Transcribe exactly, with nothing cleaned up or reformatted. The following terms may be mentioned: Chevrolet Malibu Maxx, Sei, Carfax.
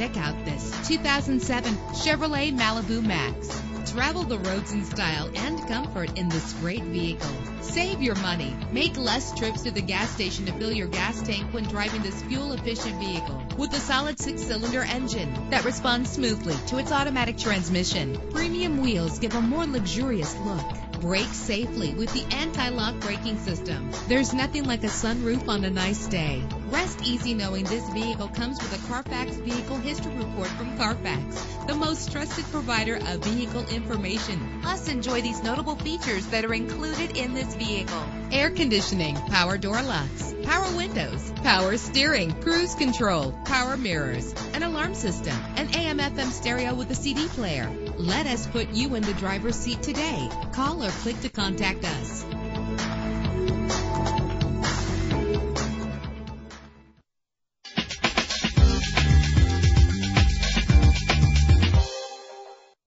check out this two thousand seven Chevrolet Malibu Maxx. Travel the roads in style and comfort in this great vehicle. Save your money. Make less trips to the gas station to fill your gas tank when driving this fuel-efficient vehicle. With a solid six-cylinder engine that responds smoothly to its automatic transmission, premium wheels give a more luxurious look. Brake safely with the anti-lock braking system. There's nothing like a sunroof on a nice day. Rest easy knowing this vehicle comes with a Carfax Vehicle History Report from Carfax, the most trusted provider of vehicle information. Plus, enjoy these notable features that are included in this vehicle: air conditioning, power door locks, power windows, power steering, cruise control, power mirrors, an alarm system, an A M F M stereo with a C D player. Let us put you in the driver's seat today. Call or click to contact us.